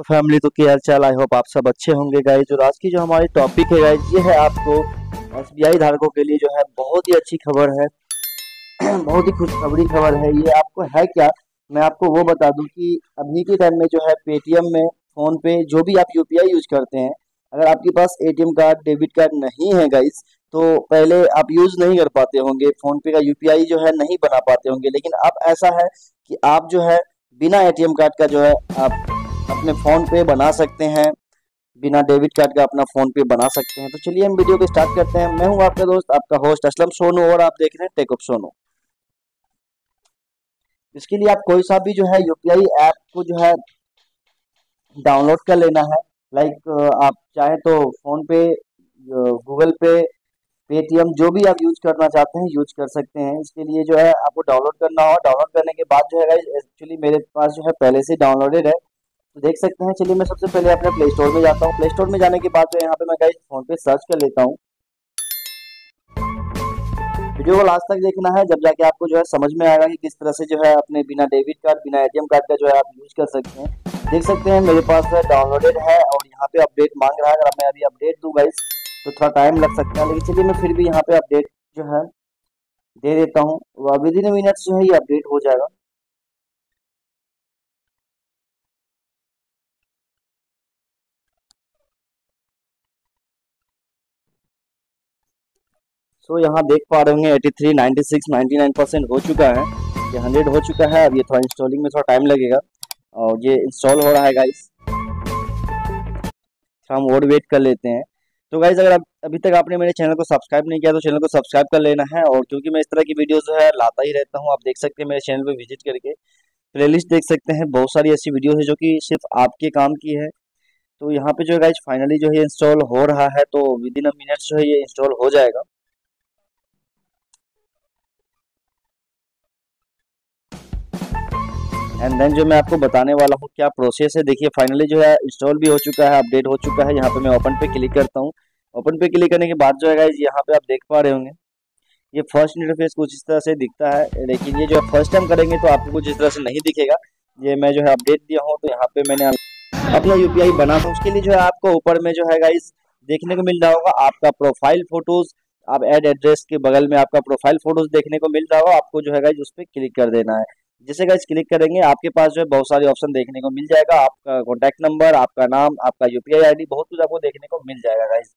Family तो क्या हालचाल, आई होप आप सब अच्छे होंगे गाइज। और आज की जो हमारी टॉपिक है गाइज ये है आपको SBI धारकों के लिए जो है बहुत ही अच्छी खबर है, बहुत ही खुशखबरी खबर है। ये आपको है क्या, मैं आपको वो बता दूं कि अभी के टाइम में जो है Paytm में, फोन पे, जो भी आप UPI यूज करते हैं, अगर आपके पास ATM कार्ड, डेबिट कार्ड नहीं है गाइज तो पहले आप यूज नहीं कर पाते होंगे, फोनपे का UPI जो है नहीं बना पाते होंगे। लेकिन अब ऐसा है कि आप जो है बिना ATM कार्ड का जो है आप अपने फ़ोन पे बना सकते हैं, बिना डेबिट कार्ड का अपना फ़ोन पे बना सकते हैं। तो चलिए हम वीडियो को स्टार्ट करते हैं। मैं हूं आपका दोस्त, आपका होस्ट असलम सोनू, और आप देख रहे हैं टेकऑफसोनू। इसके लिए आप कोई सा भी जो है UPI ऐप को जो है डाउनलोड कर लेना है। लाइक आप चाहे तो फ़ोनपे, गूगल पे, Paytm, जो भी आप यूज करना चाहते हैं यूज कर सकते हैं। इसके लिए जो है आपको डाउनलोड करना होगा। डाउनलोड करने के बाद जो है एक्चुअली मेरे पास जो है पहले से डाउनलोडेड है, तो देख सकते हैं। चलिए मैं सबसे पहले अपने प्ले स्टोर में जाता हूँ। प्ले स्टोर में जाने के बाद जो यहाँ पे मैं गाइस फोन पे सर्च कर लेता हूँ। वीडियो को लास्ट तक देखना है, जब जाके आपको जो है समझ में आएगा कि किस तरह से जो है अपने बिना डेबिट कार्ड, बिना ATM कार्ड का जो है आप यूज कर सकते हैं। देख सकते हैं मेरे पास जो है डाउनलोडेड है और यहाँ पे अपडेट मांग रहा है। अगर मैं अभी अपडेट दूँ गाइस तो थोड़ा टाइम लग सकता है, लेकिन चलिए मैं फिर भी यहाँ पे अपडेट जो है दे देता हूँ। विद इन मिनट्स जो है ये अपडेट हो जाएगा। तो यहाँ देख पा रहे होंगे 83, 96, 99% हो चुका है, ये 100 हो चुका है। अब ये थोड़ा इंस्टॉलिंग में थोड़ा टाइम लगेगा और ये इंस्टॉल हो रहा है गाइस, तो हम और वेट कर लेते हैं। तो गाइस अगर अभी तक आपने मेरे चैनल को सब्सक्राइब नहीं किया तो चैनल को सब्सक्राइब कर लेना है। और क्योंकि मैं इस तरह की वीडियो जो है लाता ही रहता हूँ, आप देख सकते हैं मेरे चैनल पर विजिट करके प्लेलिस्ट देख सकते हैं, बहुत सारी ऐसी वीडियो है जो कि सिर्फ आपके काम की है। तो यहाँ पर जो है गाइस फाइनली जो है इंस्टॉल हो रहा है, तो विद इन अ मिनट्स जो है ये इंस्टॉल हो जाएगा। एंड देन जो मैं आपको बताने वाला हूँ क्या प्रोसेस है, देखिए फाइनली जो है इंस्टॉल भी हो चुका है, अपडेट हो चुका है। यहाँ पे मैं ओपन पे क्लिक करता हूँ। ओपन पे क्लिक करने के बाद जो है गाइस यहाँ पे आप देख पा रहे होंगे ये फर्स्ट इंटरफेस कुछ इस तरह से दिखता है। लेकिन ये जो है फर्स्ट टाइम करेंगे तो आपको कुछ इस तरह से नहीं दिखेगा। ये मैं जो है अपडेट दिया हूँ, तो यहाँ पे मैंने अपना UPI बना था। उसके लिए जो है आपको ऊपर में जो है गाइस देखने को मिल रहा होगा आपका प्रोफाइल फोटोज, आप एड एड्रेस के बगल में आपका प्रोफाइल फोटोज देखने को मिल रहा होगा। आपको जो है गाइस उस पर क्लिक कर देना है। जैसे गाइस क्लिक करेंगे आपके पास जो है बहुत सारे ऑप्शन देखने को मिल जाएगा, आपका कॉन्टैक्ट नंबर, आपका नाम, आपका UPI ID, बहुत कुछ आपको देखने को मिल जाएगा गाइस।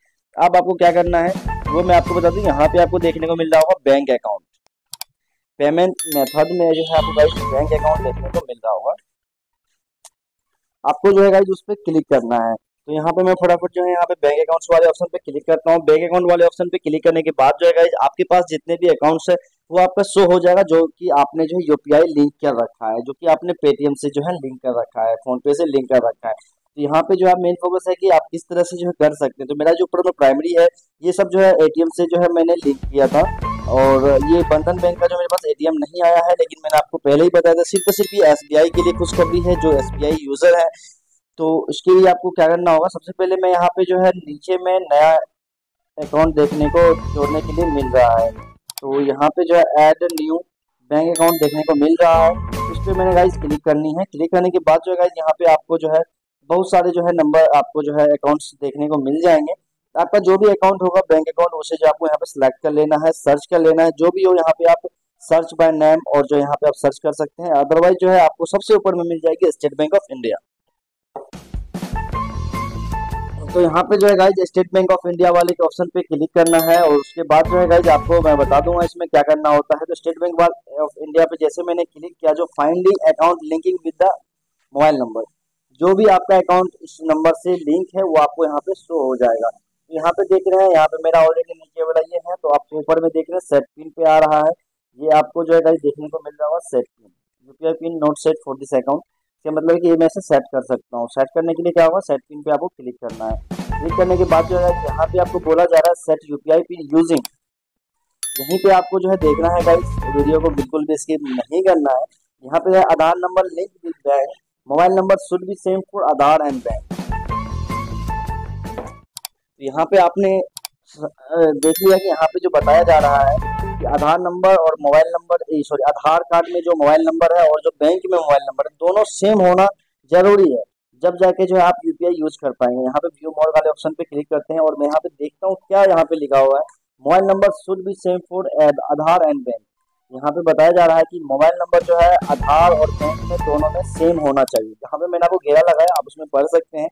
अब आपको क्या करना है वो मैं आपको बता दूं। यहाँ पे आपको देखने को मिल रहा होगा बैंक अकाउंट, पेमेंट मेथड में जो है आपको गाइस बैंक अकाउंट देखने को मिल रहा होगा। आपको जो है गाइस उस पर क्लिक करना है। तो यहाँ पे मैं फटाफट जो है यहाँ पे बैंक अकाउंट्स वाले ऑप्शन पे क्लिक करता हूँ। बैंक अकाउंट वाले ऑप्शन पे क्लिक करने के बाद जो है गाइस आपके पास जितने भी अकाउंट्स है वो आपका शो हो जाएगा, जो कि आपने जो है UPI लिंक कर रखा है, जो कि आपने Paytm से जो है लिंक कर रखा है, फोनपे से लिंक कर रखा है। तो यहाँ पे जो है मेन फोकस है कि आप किस तरह से जो है कर सकते हैं। तो मेरा जो ऊपर में प्राइमरी है ये सब जो है ATM से जो है मैंने लिंक किया था, और ये बंधन बैंक का जो मेरे पास ATM नहीं आया है, लेकिन मैंने आपको पहले ही बताया था। सिर्फ सिर्फ ये SBI के लिए खुशखबरी है जो SBI यूजर है। तो उसके लिए आपको क्या करना होगा, सबसे पहले मैं यहाँ पे जो है नीचे में नया अकाउंट देखने को जोड़ने के लिए मिल रहा है, तो यहाँ पे जो है ऐड न्यू बैंक अकाउंट देखने को मिल रहा है, उस पर मैंने गाइस क्लिक करनी है। क्लिक करने के बाद जो है गाइस यहाँ पे आपको जो है बहुत सारे जो है नंबर आपको जो है अकाउंट्स देखने को मिल जाएंगे। आपका जो भी अकाउंट होगा बैंक अकाउंट, उसे जो आपको यहाँ पे सिलेक्ट कर लेना है, सर्च कर लेना है, जो भी हो यहाँ पे आप सर्च बाय नेम और जो यहाँ पे आप सर्च कर सकते हैं। अदरवाइज जो है आपको सबसे ऊपर में मिल जाएगी स्टेट बैंक ऑफ इंडिया। तो यहाँ पे जो है guys state bank of India वाले के ऑप्शन पे क्लिक करना है, और उसके बाद जो है गाइज आपको मैं बता दूंगा इसमें क्या करना होता है। तो स्टेट बैंक ऑफ इंडिया पे जैसे मैंने क्लिक किया, जो find account linking with the mobile number, जो भी आपका अकाउंट इस नंबर से लिंक है वो आपको यहाँ पे शो हो जाएगा। यहाँ पे देख रहे हैं यहाँ पे मेरा ऑलरेडी नीचे वाला ये है, तो आपको ऊपर में देख रहे हैं सेट पिन पे आ रहा है, ये आपको जो है गाइज देखने को मिल रहा होगा set pin, UPI pin not set for this account. इसका मतलब है कि ये मैं इसे सेट कर सकता हूँ। सेट करने के लिए क्या होगा, सेट पिन पे आपको क्लिक करना है। क्लिक करने के बाद जो है यहाँ पे आपको बोला जा रहा है सेट UPI पिन यूजिंग, यहीं पे आपको जो है देखना है गाइस, वीडियो को बिल्कुल भी स्किप नहीं करना है। यहाँ पे Aadhaar number link with bank, mobile number should be same for Aadhaar and bank. तो यहाँ पे आपने देख लिया कि यहाँ पे जो बताया जा रहा है आधार नंबर और mobile number, sorry Aadhaar card में जो मोबाइल नंबर है और जो बैंक में मोबाइल नंबर है, दोनों सेम होना जरूरी है। जब जाके जो है आप यूपीआई यूज कर पाएंगे। यहाँ पे व्यू मोर वाले ऑप्शन पे क्लिक करते हैं और मैं यहाँ पे देखता हूँ क्या यहाँ पे लिखा हुआ है, mobile number should be same for Aadhaar and bank. यहाँ पे बताया जा रहा है कि मोबाइल नंबर जो है आधार और बैंक में दोनों में सेम होना चाहिए। यहाँ पे मैंने आपको घेरा लगाया, आप उसमें पढ़ सकते हैं।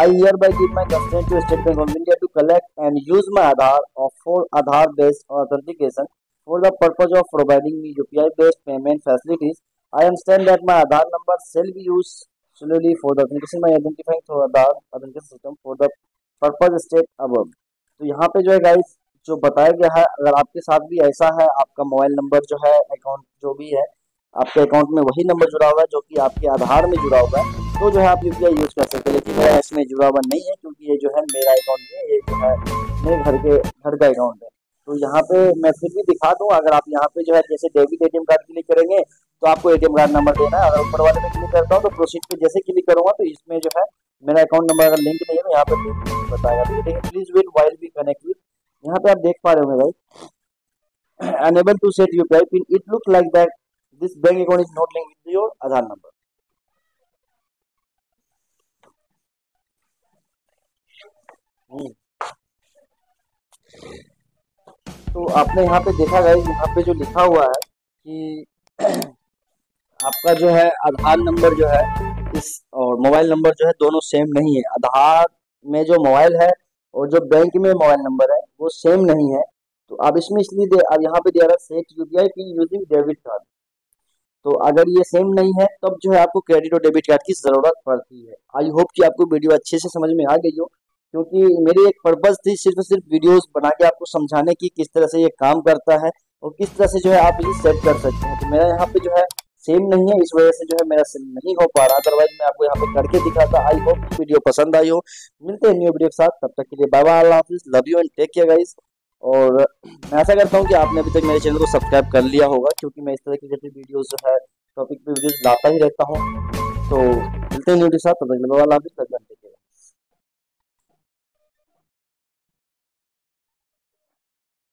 I hereby give my consent to state bank of India to collect and use my Aadhaar for Aadhaar based authentication for the purpose of providing me UPI based payment facilities. I understand that my Aadhaar number shall be used solely for the authentication by identifying through Aadhaar authentication system for the purpose state above। तो यहाँ पे जो है guys जो बताया गया है, अगर आपके साथ भी ऐसा है, आपका मोबाइल नंबर जो है अकाउंट जो भी है आपके अकाउंट में वही नंबर जुड़ा हुआ है जो कि आपके आधार में जुड़ा हुआ है, तो जो है आप यूपीआई यूज कर सकते हैं। लेकिन मेरा इसमें जुड़ा हुआ नहीं है क्योंकि ये जो है मेरा अकाउंट नहीं है, ये जो है मेरे घर का अकाउंट है। तो यहाँ पे मैं फिर भी दिखा दूँ, अगर आप यहाँ पे जो है जैसे डेबिट एटीएम कार्ड क्लिक करेंगे तो आपको एटीएम कार्ड नंबर देना है। अगर ऊपर वाले पे क्लिक करता हूँ तो प्रोसीड पे जैसे क्लिक करूँगा तो इसमें जो है मेरा अकाउंट नंबर अगर लिंक नहीं है तो यहाँ पे बताएगा। तो देखिए please wait while B connect with, यहाँ पे आप देख पा रहे होंगे भाई unable to set UPI pin, it look like that this bank account is not link with your Aadhaar number. तो आपने यहाँ पे देखा गाइस, यहाँ पे जो लिखा हुआ है कि आपका जो है आधार नंबर जो है इस और मोबाइल नंबर जो है दोनों सेम नहीं है। आधार में जो मोबाइल है और जो बैंक में मोबाइल नंबर है वो सेम नहीं है। तो आप इसमें इसलिए अब यहाँ पे दिया रहा है set UPI pin using debit card, तो अगर ये सेम नहीं है तब तो जो है आपको क्रेडिट और डेबिट कार्ड की जरूरत पड़ती है। आई होप कि आपको वीडियो अच्छे से समझ में आ गई हो, क्योंकि मेरी एक पर्पज़ थी सिर्फ वीडियोस बना के आपको समझाने की किस तरह से ये काम करता है और किस तरह से जो है आप इसे सेट कर सकते हैं। तो मेरा यहाँ पे जो है सेम नहीं है, इस वजह से जो है मेरा सेम नहीं हो पा रहा, अदरवाइज मैं आपको यहाँ पे करके दिखाता। आई होप वीडियो पसंद आई हो। मिलते हैं न्यू वीडियो के साथ, तब तक के लिए बाय बाय, अल्लाह हाफिज़, love you and take care guys. और मैं ऐसा करता हूँ कि आपने अभी तक मेरे चैनल को सब्सक्राइब कर लिया होगा, क्योंकि मैं इस तरह की जैसे वीडियोज़ जो है टॉपिक पर वीडियोज़ लाता ही रहता हूँ। तो मिलते हैं न्यू वीडियो के साथ, तब तक के लिए बाय बाय, अल्लाह हाफिज़।